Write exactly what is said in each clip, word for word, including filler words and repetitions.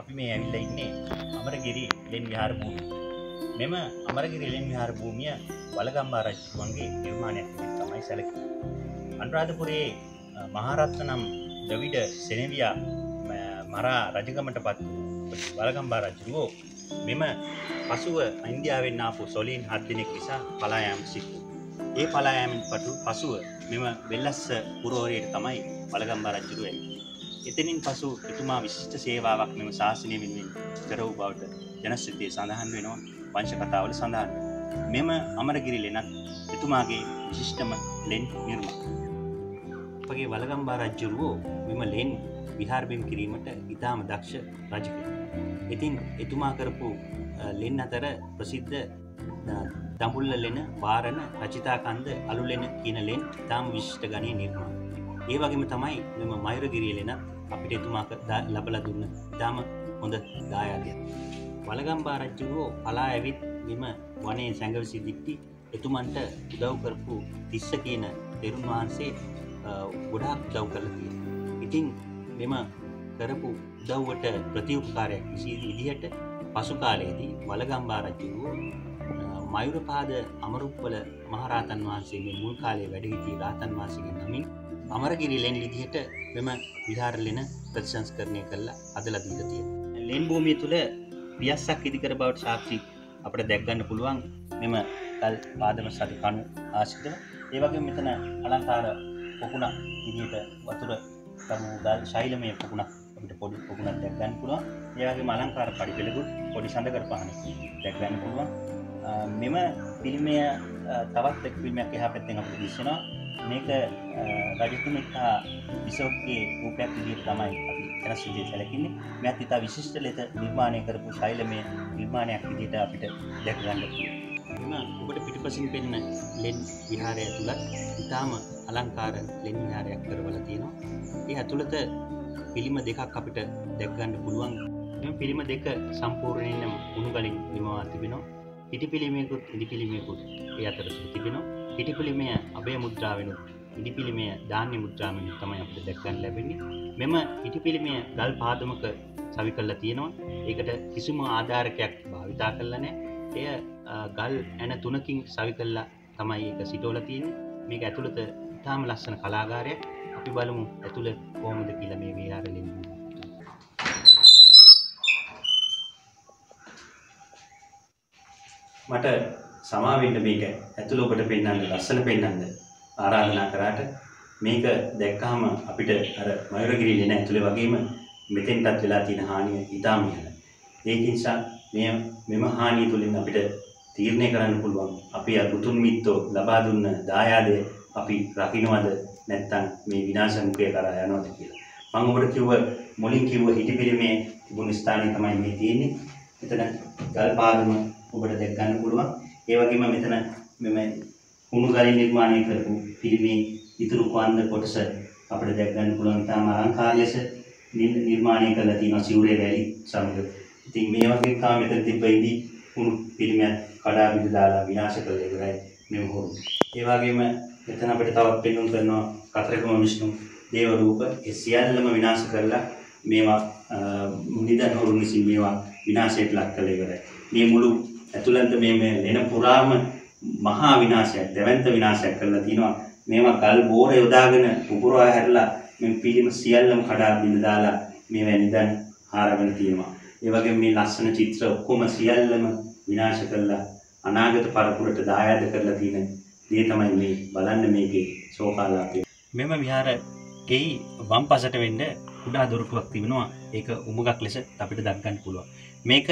අපි මේ ඇවිල්ලා ඉන්නේ අමරගිරි ලෙන් විහාර භූමිය. මෙම අමරගිරි ලෙන් විහාර භූමිය වලගම්බා රජුගේ නිර්මාණයක් තමයි සැලකෙන්නේ. අනුරාධපුරයේ මහරත්නම් ද්‍රවිඩ සෙනෙවියා මරා රජකමටපත් වලගම්බා රජුව මෙම පසුව ඉන්දියාවෙන් ආපු සොලීන් හත් දිනක් නිසා පලා යාම සිදුවා. ඒ පලා යාමෙන් පසුව මෙම වෙල්ලස්ස පුරෝහිතයට තමයි වලගම්බා රජුව එන්නේ. එතනින් පසු එතුමා විශිෂ්ට සේවාවක් මෙම ශාසනය වෙනුවෙන් කරව බවට ජනශ්‍රිතයේ සඳහන් වෙනවා, වංශ කතාවල සඳහන් වෙනවා. මෙම අමරගිරි ලෙනත් එතුමාගේ විශිෂ්ටම ලෙන් නිර්මාණයක්. අපගේ වලගම්බා රජුවෝ මෙම ලෙන් විහාරබිම් කිරීමට ඉතාම දක්ෂ රජ කෙනෙක්. ඉතින් එතුමා කරපු ලෙන් අතර ප්‍රසිද්ධ දඹුල්ල ලෙන, වාරණ, රචිතා කන්ද, අලු ලෙන කියන ලෙන් ඉතාම විශිෂ්ට ගණයේ නිර්මාණ. ඒ වගේම තමයි මෙම මයුරගිරිය ලෙනත් අපිට එතුමා ලැබලා දුන්න ඉතාම හොඳ දායාදයක්. වලගම්බා රජුවෝ පලා ඇවිත් මෙම වනයේ සැඟවි සිටිටි එතුමන්ට උදව් කරපු තිස්ස කියන තෙරුන් වහන්සේ ගොඩාක් උදව් කළා කියලා. ඉතින් මෙම කරපු උදව්වට ප්‍රතිඋපකාරයක් විදිහට පසු කාලයේදී වලගම්බා රජුවෝ මයුරපාද අමරුප්පල මහරහතන් වහන්සේගේ මුල් කාලයේ වැඩ සිටි රහතන් වහන්සේගේ නමින් අමරගිරි ලෙන් විදිහට මෙම විහාර ලෙන ප්‍රතිසංස්කරණය කළා අදලා දීලා තියෙනවා. ලෙන් භූමිය තුල පියස්සක් ඉදිකර බවට සාක්ෂි අපිට දැක් ගන්න පුළුවන් මෙම කල් පාදම සති කණු ආශ්‍රිතව. ඒ වගේම මෙතන අලංකාර පොකුණක් විදිහට වතුර සමුදාල් ශෛලමය පොකුණක් අපිට පොඩි පොකුණක් දැක් ගන්න පුළුවන්. ඒ වගේම අලංකාර පරිපලකුත් පොඩි සඳකර පහනක් දැක් ගන්න පුළුවන්. මෙම පිළිමය තවත් එක් පිළිමයක් එහා පැත්තෙන් අපිට දිස්සනවා. මේක රජතුමෙක් හා විසෝක්ගේ රූපයක් විදිහට තමයි අපි ජනශ්‍රිතයේ සැලකෙන්නේ. මෙයත් ඉතා විශිෂ්ට ලෙස නිර්මාණය කරපු ශෛලමය නිර්මාණයක් විදිහට අපිට දැක ගන්න පුළුවන්. එහෙනම් ඔබට පිටිපසින් පෙනෙන ලෙන් විහාරය ඇතුළත් ඉතාම අලංකාර ලෙන් විහාරයක් කරවලා තියෙනවා. ඒ ඇතුළත පිළිම දෙකක් අපිට දැක ගන්න පුළුවන්. මේ පිළිම දෙක සම්පූර්ණයෙන්ම උණු ගලින් නිමවා තිබෙනවා. පිටිපිලිමේකුත් ඉදිපිලිමේකුත් ඒ අතර තිබෙනවා. පිටිපිලිමය අභය මුද්‍රා වෙනුත් ඉදිපිලිමය ධාන්‍ය මුද්‍රා වෙනුත් තමයි අපිට දැක ගන්න ලැබෙන්නේ. මෙම ඉදිපිලිමය ගල් පාදමක සවි කරලා තියෙනවා. ඒකට කිසිම ආධාරකයක් භාවිතා කරලා නැහැ. එය ගල් ඇන තුනකින් සවි කරලා තමයි ඒක සිටවලා තියෙන්නේ. මේක ඇතුළත ඉතාම ලස්සන කලාකාරයක්. අපි බලමු ඇතුළ කොහොමද කියලා මේ විහාරෙලින්. මට සමාවෙන්න මේක ඇතුළ ඔබට පෙන්වන්න ලස්සන පෙන්වන්න ආරාධනා කරාට මේක දැක්කහම අපිට අර මයුරගිරි ලෙන ඇතුළේ වගේම මෙතෙන්ටත් වෙලා තියෙන හානිය ඉතාම ඉහළයි. ඒක නිසා මේ මෙම හානිය තුළින් අපිට තීරණය කරන්න පුළුවන් අපි අතුතුන් මිත්තෝ ලබා දුන්න දායාදය අපි රකින්නවද නැත්නම් මේ විනාශ මුඛය කරා යනවද කියලා. මම ඔබට කිව්ව මුලින් කිව්ව හිටිපිලිමේ තිබුණු ස්ථානය තමයි මේ තියෙන්නේ. එතන ගල් පාදම ඔබට දැක් ගන්න පුළුවන්. ඒ වගේම මෙතන මෙම උණු ගලින් නිර්මාණය කරපු පිළිමේ ඉතුරු කන්ද කොටස අපිට දැක් ගන්න පුළුවන්. තාම අලංකාරයස නිර්මාණය කරලා තියෙනවා සිවුරේ වැලි සමග. ඉතින් මේ වගේ තා මෙතන තිබෙන්නේ උණු පිළිමයක් කඩා බිඳ දාලා විනාශ කළේ ඉවරයි මෙම හොරු. ඒ වගේම මෙතන අපිට තවත් පෙන්වන්න කරනවා කතරගම විෂ්ණු දේව රූප. ඒ සියල්ලම විනාශ කරලා මේවා නිදන් හොරුන් විසින් මේවා විනාශයට ලක් කළේ ඉවරයි. මේ මුළු ඇතුළත මේ මේ ලෙන පුරාම මහා විනාශයක්, දැවැන්ත විනාශයක් කරලා තිනවා. මේවා ගල් බෝර යොදාගෙන පුපුරවා හැරලා මේ පිළිම සියල්ලම කඩා බිඳ දාලා මේවා නිදන් හරවගෙන තිනවා. ඒ වගේම මේ ලස්සන චිත්‍ර ඔක්කොම සියල්ලම විනාශ කරලා අනාගත පරපුරට දායාද කරලා තියෙන දේ තමයි මේ බලන්න මේකේ ශෝකාලාපය. මෙම විහාරයේ වම්පසට වෙන්න කුඩා දොරටුවක් තිබෙනවා. ඒක උමගක් ලෙස අපිට දක් ගන්න පුළුවන්. මේක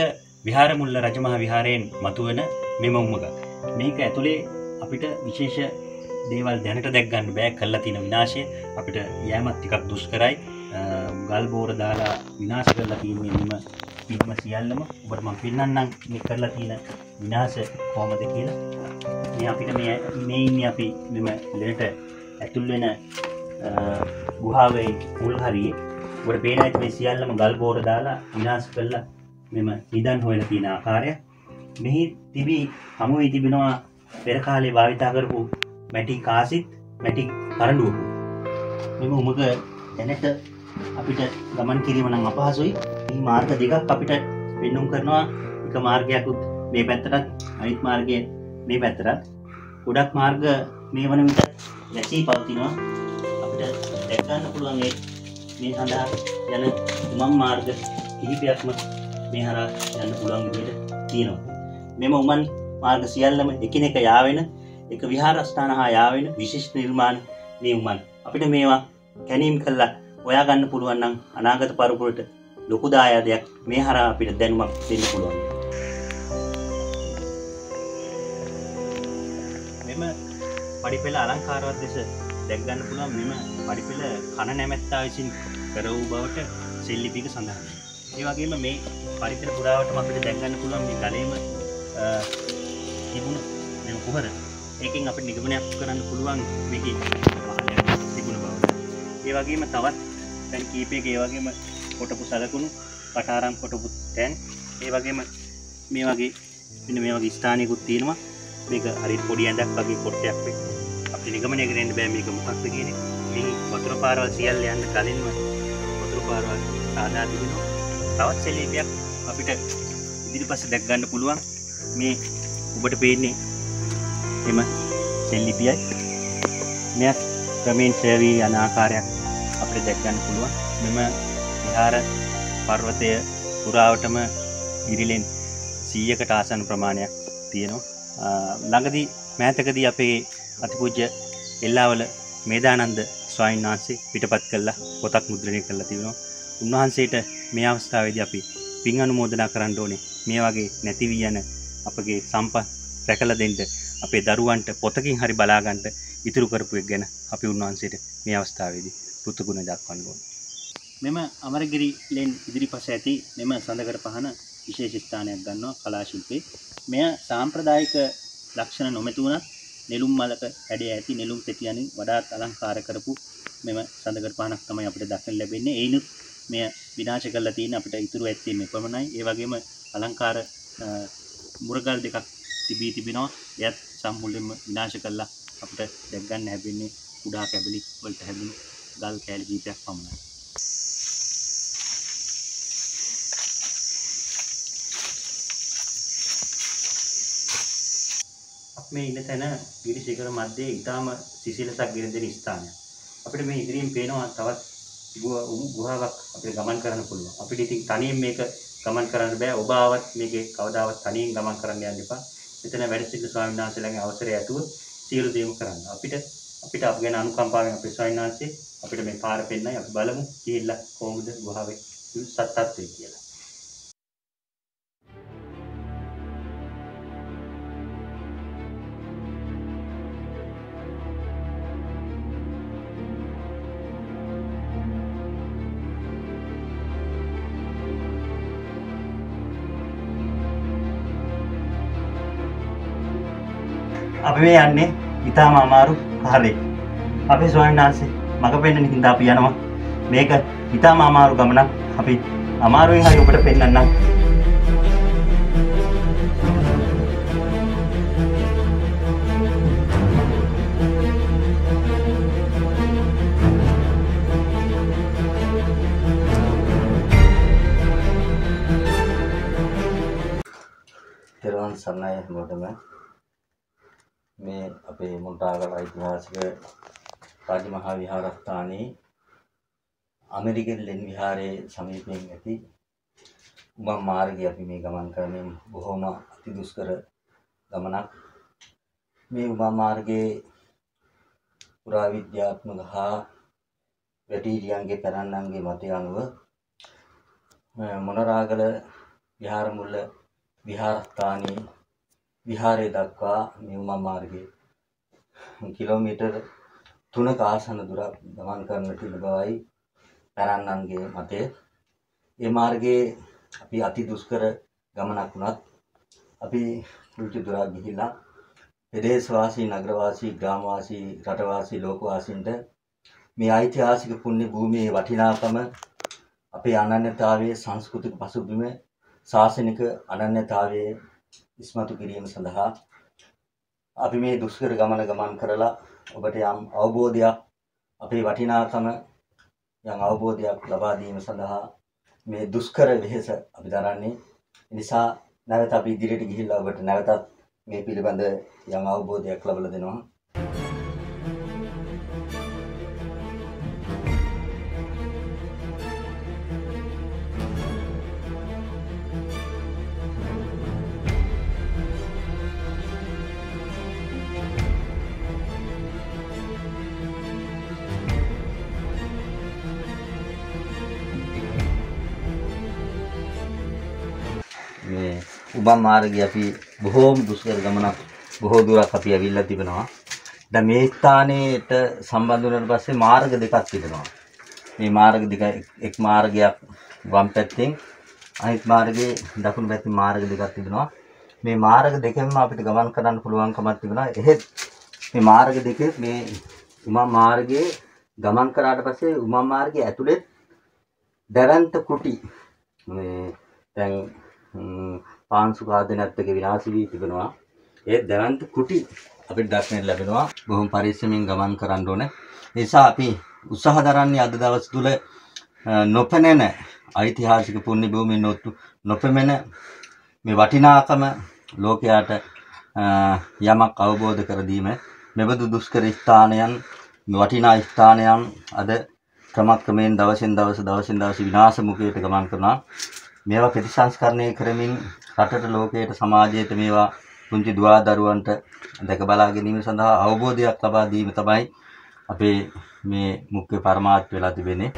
විහාර මුල්ල රජමහා විහාරයෙන් මතුවන මෙම උමගක්. මේක ඇතුලේ අපිට විශේෂ දේවල් දැනට දැක් ගන්න බෑ. කළා තියෙන විනාශය අපිට යෑමත් ටිකක් දුෂ්කරයි. ගල් බෝර දාලා විනාශ කරලා තියෙන මෙම පිටම සියල්ලම ඔබට මම පෙන්නන්නම් මේ කරලා තියෙන විනාශ කොහොමද කියලා. මේ අපිට මේ මේ ඉන්නේ අපි මෙම ලෙඩට ඇතුල් වෙන ගුහාවේ මුල් හරියේ. ඔබට පේනවා මේ සියල්ලම ගල් බෝර දාලා විනාශ කළා මෙම නිදන් හොයලා තියෙන ආකාරය. මෙහි තිබී හමු වී තිබෙනවා පෙර කාලේ භාවිතා කරපු මැටි කාසිත් මැටි කරඬුවකුත්. මෙම උමග දැනට අපිට ගමන් කිරීම නම් අපහසුයි. මාර්ග දෙකක් අපිට පෙන්නුම් කරනවා. එක මාර්ගයක් මේ පැත්තට, අනිත් මාර්ගය මේ පැත්තට. ගොඩක් මාර්ග මේ වන විට නැසී පවතිනවා. අපිට දැක ගන්න පුළුවන් මේ මේ සඳහා යන උමං මාර්ග කිහිපයක්ම මේ හරහා යන්න පුළුවන් විදිහට තියෙනවා. මෙම උමං මාර්ග සියල්ලම එකිනෙක යාවෙන, එක විහාරස්ථාන හා යාවෙන විශේෂ නිර්මාණ මේ උමං. අපිට මේවා ගැනීම කළා ඔයා ගන්න පුළුවන් නම් අනාගත පරපුරට ලොකු දායාදයක් මේ හරහා අපිට දැනුමක් දෙන්න පුළුවන්. පඩිපෙළ අලංකාරවත් ලෙස දැක් ගන්න පුළුවන්. මෙම පඩිපෙළ කන නැමැත්තා විසින් කර වූ බවට සෙල්ලිපික සඳහන්. ඒ වගේම මේ පරිසර පුරාවටම අපිට දැක් ගන්න පුළුවන් මේ ගලේම තිබුණු මේ කුහර. ඒකෙන් අපිට නිගමනයක් කරන්න පුළුවන් මේකේ මහලයක් තිබුණ බව. ඒ වගේම තවත් දැන් කීපයක ඒ වගේම කොටපු සලකුණු, කටාරම් කොටපු තැන්, ඒ වගේම මේ වගේ මෙන්න මේ වගේ ස්ථානයකුත් තියෙනවා. මේක හරියට පොඩි ඇඳක් වගේ කොටයක් වෙයි. අපිට නිගමනය කරන්න බෑ මේක මොකක්ද කියන්නේ. මේ වතුර පාරවල් සියල්ල යන්න කලින්ම වතුර පාරවල් ආදා තිබෙනවා. තවත් සෙලීපයක් අපිට ඉදිරිපස්සේ දැක් ගන්න පුළුවන්. මේ ඔබට පේන්නේ එම සෙලීපියයි. මෙයක් ක්‍රමෙන් ශේවි යන ආකාරයක් අපිට දැක් ගන්න පුළුවන්. මෙම විහාර පර්වතය පුරාවටම ඉරිලෙන් සීයකට ආසන්න ප්‍රමාණයක් තියෙනවා. ළඟදී මෑතකදී අපේ අතිපූජ්‍ය එල්ලාවල මේදානන්ද ස්වාමීන් වහන්සේ පිටපත් කළා පොතක් මුද්‍රණය කළා තිබෙනවා. උන්වහන්සේට මේ අවස්ථාවේදී අපි පින් අනුමෝදනා කරන්න ඕනේ. මේ වගේ නැති වී යන අපගේ සම්පත් රැකලා දෙන්න, අපේ දරුවන්ට පොතකින් හරි බලා ගන්නට ඉතුරු කරපු එක ගැන අපි උන්වහන්සේට මේ අවස්ථාවේදී කෘතගුණ දක්වන්න ඕනේ. මෙම අමරගිරි ලෙන් ඉදිරිපස ඇති මෙම සඳකඩ පහන විශේෂ ස්ථානයක් ගන්නවා කලාශිල්පේ. මෙය සාම්ප්‍රදායික ලක්ෂණ නොමැති වුණත් නෙළුම් මලක හැඩය ඇති නෙළුම් තෙතියන්ින් වඩාත් අලංකාර කරපු මෙම සඳකඩ පහනක් තමයි අපිට දක්නට ලැබෙන්නේ. ඒිනුත් මෙය විනාශ කරලා තියෙන අපිට ඉතුරු ඇත්තේ මේ පමණයි. ඒ වගේම අලංකාර මුරගල් දෙකක් තිබී තිබෙනවා. එයත් සම්පූර්ණයෙන්ම විනාශ කරලා අපිට දැක් ගන්න හැබෙන්නේ කුඩා කැබලි වලට හැදුණු ගල් කැලි කීපයක් පමණයි. මේ ඉන්න තැන ගිරි ශිඛර මැදේ ඊටාම සිසිලසක් ගෙනදෙන ස්ථානයක්. අපිට මේ ඉදිරියෙන් පේනවා තවත් ගුහාවක් අපිට ගමන් කරන්න පුළුවන්. අපිට ඉතින් තනියෙන් මේක ගමන් කරන්න බෑ. ඔබ ආවත් මේකේ කවදාවත් තනියෙන් ගමන් කරන්න යන්න එපා. මෙතන වැඩ සිටින ස්වාමීන් වහන්සේලාගේ අවසරය ඇතුව සියලු දේම කරන්න. අපිට අපිට අපගෙන අනුකම්පාවෙන් අපේ ස්වාමීන් වහන්සේ අපිට මේ පාර පෙන්නයි. අපි බලමු කියලා කොහොමද ගුහාවේ සත්‍යත්වය කියලා. අපි මේ යන්නේ ඉතාම අමාරු කාලේ. අපි ස්වාමීන් වහන්සේ මග පෙන්නන හින්දා අපි යනවා. මේක ඉතාම අමාරු ගමනක්. අපි අමාරුවෙන් හරි ඔබට පෙන්නන්නම්. දරුවන් සන්නය හැමෝටම මේ අපේ මුණ්ඩාගල ඓතිහාසික රාජ මහා විහාරස්ථානයේ අමරගිරි ලෙන් විහාරයේ සමීපයෙන් ඇති උමං මාර්ගය අපි මේ ගමන් කරමින් බොහොම අති දුෂ්කර ගමනක්. මේ උමං මාර්ගයේ පුරාවිද්‍යාත්මක හා වැටීරියන්ගේ පැරණන්ගේ මතය අනුව මොණරාගල විහාර මුල්ල විහාරස්ථානයේ විහාරය දක්වා මේ උමං මාර්ගයේ කිලෝමීටර් තුනක ආසන්න දුරක් ගමන් කරන්න තිබෙන බවයි පැරණන්ගේ මතය. මේ මාර්ගයේ අපි අති දුෂ්කර ගමනක් වුණත් අපි කුල්ටි දුරා ගිහිලා ප්‍රදේශවාසී, නගරවාසී, ග්‍රාමවාසී, රටවාසී, ලෝකවාසීන්ට මේ ඓතිහාසික පුණ්‍ය භූමියේ වටිනාකම, අපේ අනන්‍යතාවයේ, සංස්කෘතික පසුබිම, ශාසනික අනන්‍යතාවයේ ඉස්මතු කිරීම සඳහා අපි මේ දුෂ්කර ගමන ගමන් කරලා ඔබට යම් අවබෝධයක්, අපේ වටිනාකම යම් අවබෝධයක් ලබා දීම සඳහා මේ දුෂ්කර වෙහෙස අපි දරන්නේ. ඒ නිසා නැවත අපි ඉදිරියට ගිහිල්ලා ඔබට නැවතත් මේ පිළිබඳ යම් අවබෝධයක් ලබා දෙනවා. උබන් මාර්ගය අපි බොහෝම දුෂ්කර ගමනක් බොහෝ දුරක් අපි ඇවිල්ලා තිබෙනවා. දැන් මේ ස්ථානයට සම්බන්ධ වුණාට පස්සේ මාර්ග දෙකක් තිබෙනවා. මේ මාර්ග දෙක එක් මාර්ගයක් වම් පැත්තෙන් අනිත් මාර්ගයේ දකුණු පැත්තේ මාර්ග දෙකක් තිබෙනවා. මේ මාර්ග දෙකෙන්ම අපිට ගමන් කරන්න පුළුවන්කමක් තිබෙනවා. එහෙත් මේ මාර්ග දෙකේ මේ උමා මාර්ගයේ ගමන් කරාට පස්සේ උමා මාර්ගයේ ඇතුළේ දරන්ත කුටි මේ දැන් පාංශු ආදනත්තක විනාශ වී තිබෙනවා. ඒ දරන්ත කුටි අපිට දැක්මෙන් ලැබෙනවා. බොහොම පරිස්සමෙන් ගමන් කරන්න ඕනේ. ඒ නිසා අපි උත්සාහ දරන්නේ අද දවස් තුල නොපෙනෙන ඓතිහාසික පුණ්‍ය භූමිය නොතු නොපෙනෙන මේ වටිනාකම ලෝකයට යමක් අවබෝධ කර දීම. මෙබඳු දුෂ්කර ස්ථානයන් වටිනා ස්ථානයන් අද ක්‍රමක්‍රමයෙන් දවසින් දවස දවසින් දවස විනාශ මුඛයට ගමන් කරනවා. මේවා ප්‍රතිසංස්කරණය කරමින් රටට ලෝකයට සමාජයට මේවා පුංචි දුවා දරුවන්ට දැක බලා ගැනීම සඳහා අවබෝධයක් ලබා දීම තමයි අපේ මේ මුඛ්‍ය පරමාර්ථය වෙලා තිබෙන්නේ.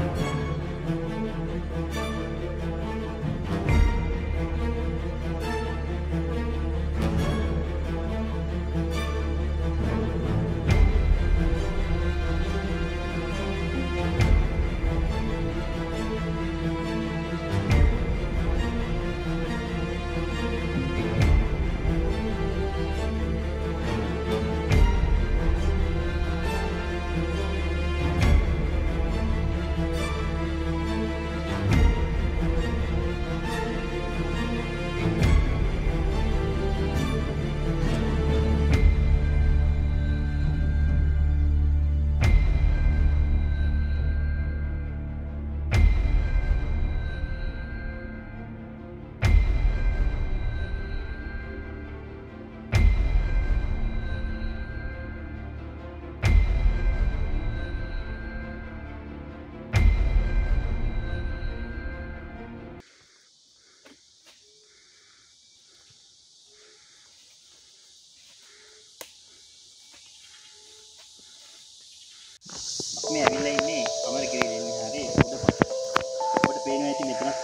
Kami ambillah ini, Amaragiri ini hari, udah, udah pengen itu meternya,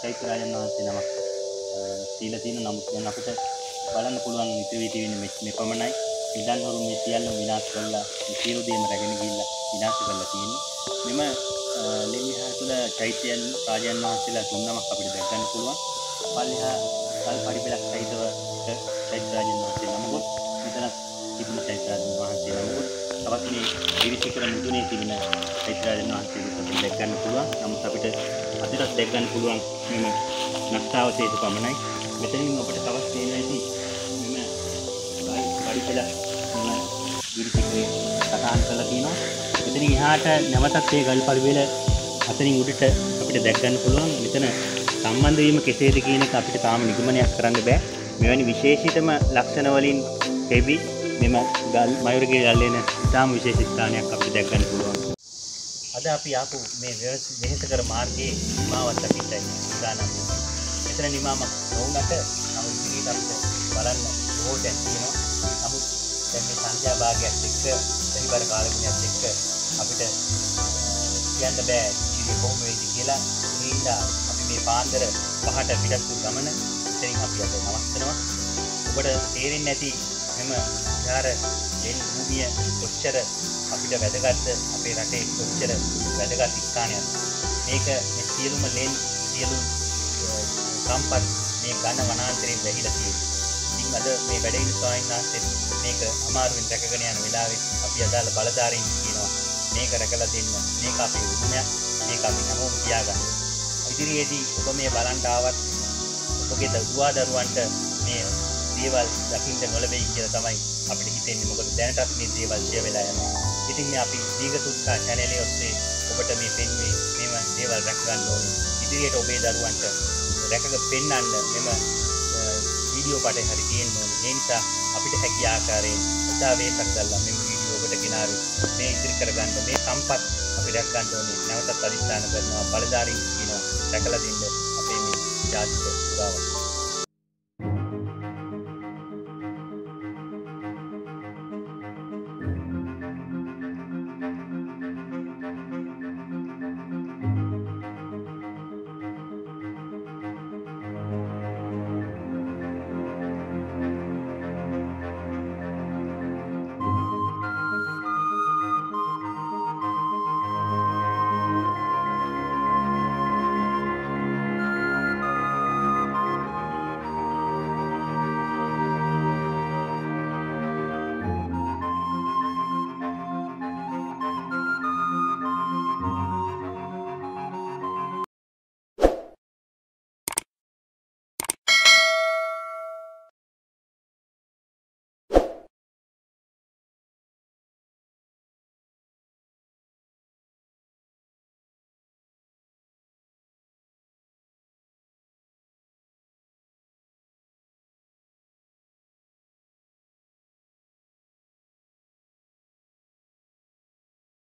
saya perajan nanti nama, sila sila nama, jangan aku tak, balan puluhan itu itu ini, mepamanai, bidan orang mesial orang binas segala, siru dia mereka ni gila, binas segala sini, memang lemi hari tu lah caitian, perajan nanti lah, tuh nama kapir berjalan puluhan, paling hari, kalau hari pelak cait itu, cait perajan nanti nama gur, meternya, itu cait perajan nanti nama gur. Apa sih ini sekitar itu nih sih benar sekitar itu nanti kita dekatkan puluhan, namun tapi itu ada dekatkan puluhan memang naksa atau itu pamanai, betul ini apa itu apa sih ini sih memang baik baik jelas memang ini sekitar kataan kalau ini, betul ini ada nama tak segal perbela, betul ini udah tapi itu dekatkan puluhan, betul saman itu ini kesel itu ini tapi itu taman itu mana kerana baik, memang ini khusus itu memang laksananya walin kebi memang gal Mayuragiri galnya, tam khusus istana yang kami dekatkan puluhan. Ada api aku, memang secara marke mau atau tidak, istana. Istana ni mama, orang kata, kamu sendiri tak boleh, balan, boleh, you know, kamu demi sanjaya bahagia, sikap, dari berkala punya sikap, api ter, yang terbaik, jadi kamu ini kila, ini dah, api mempan ter, bahasa kita tu zaman, jadi api ada, nama, nama, buat terin nanti, memang. Cara, jenis dunia, culture, api dah beda kat, api rata culture, beda kat ikannya. Mereka sialu malin, sialu kampar, mereka na mana antri beri lagi. Jing ada mereka beda insan nasib, mereka amar win terkaganya nuilawi, api ada baladari kira, mereka rakalah dina, mereka api dunia, mereka api namu kiaga. Jadi jadi, kalau mereka balan dawat, kalau kita dua daruan ter, mereka දේවල් දකින්න නොලැබෙයි කියලා තමයි අපිට හිතෙන්නේ. මොකද දැනටත් මේ දේවල් ෂෙයා වෙලා යනවා. ඉතින් මේ අපි දීග සුත්කා channel එකේ ඔබට මේ දෙන්නේ මේවා දේවල් රැක ගන්න ඕනේ. ඉදිරියට ඔබේ දරුවන්ට රැකග පෙන්වන්න මෙම වීඩියෝ පාඩේ හරි තියෙනවා. ඒ නිසා අපිට හැකි ආකාරයෙන් උදාවේසක් දැල්ලා මේ වීඩියෝ එකට ගෙනාවේ මේ ඉදිරි කරගන්න මේ සම්පත් අපි රැක ගන්න ඕනේ. නැවත පරිත්‍යාග කරනවා බලධාරීන් කියනවා රැකලා දෙන්න අපේ මේ ජාතික පුරාවට.